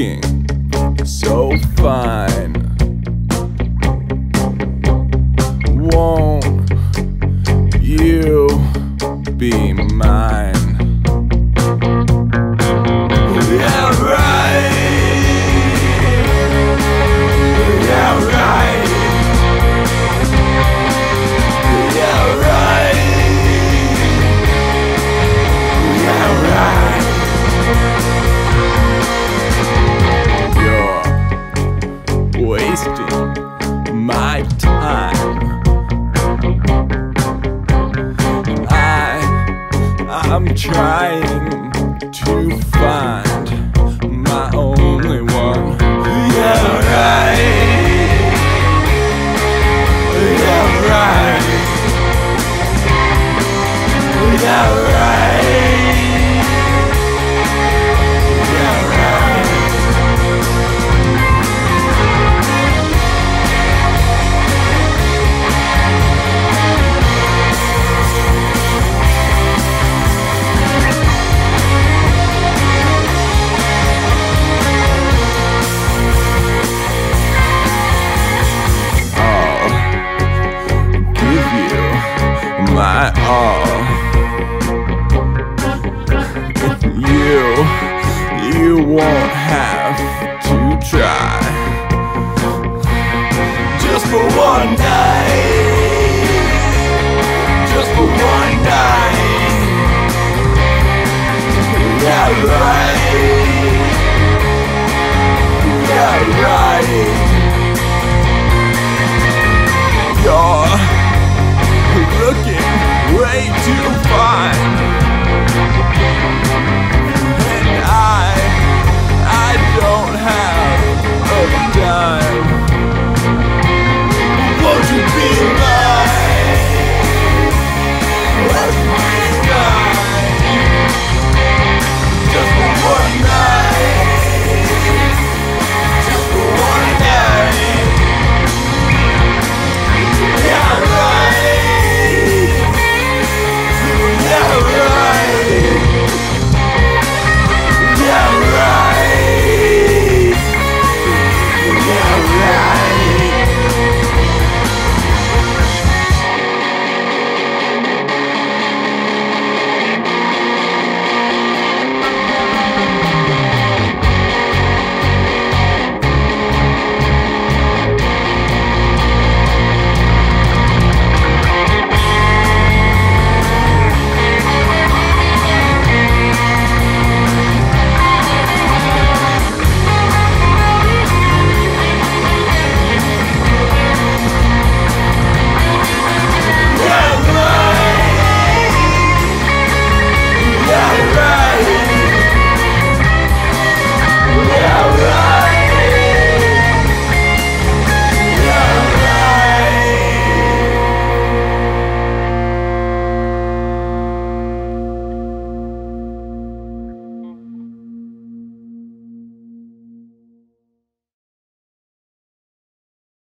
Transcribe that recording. looking so fine. Won't you be mine? Wasting my time. I'm trying to find my only one. Yeah, right. Yeah, right. Yeah, right.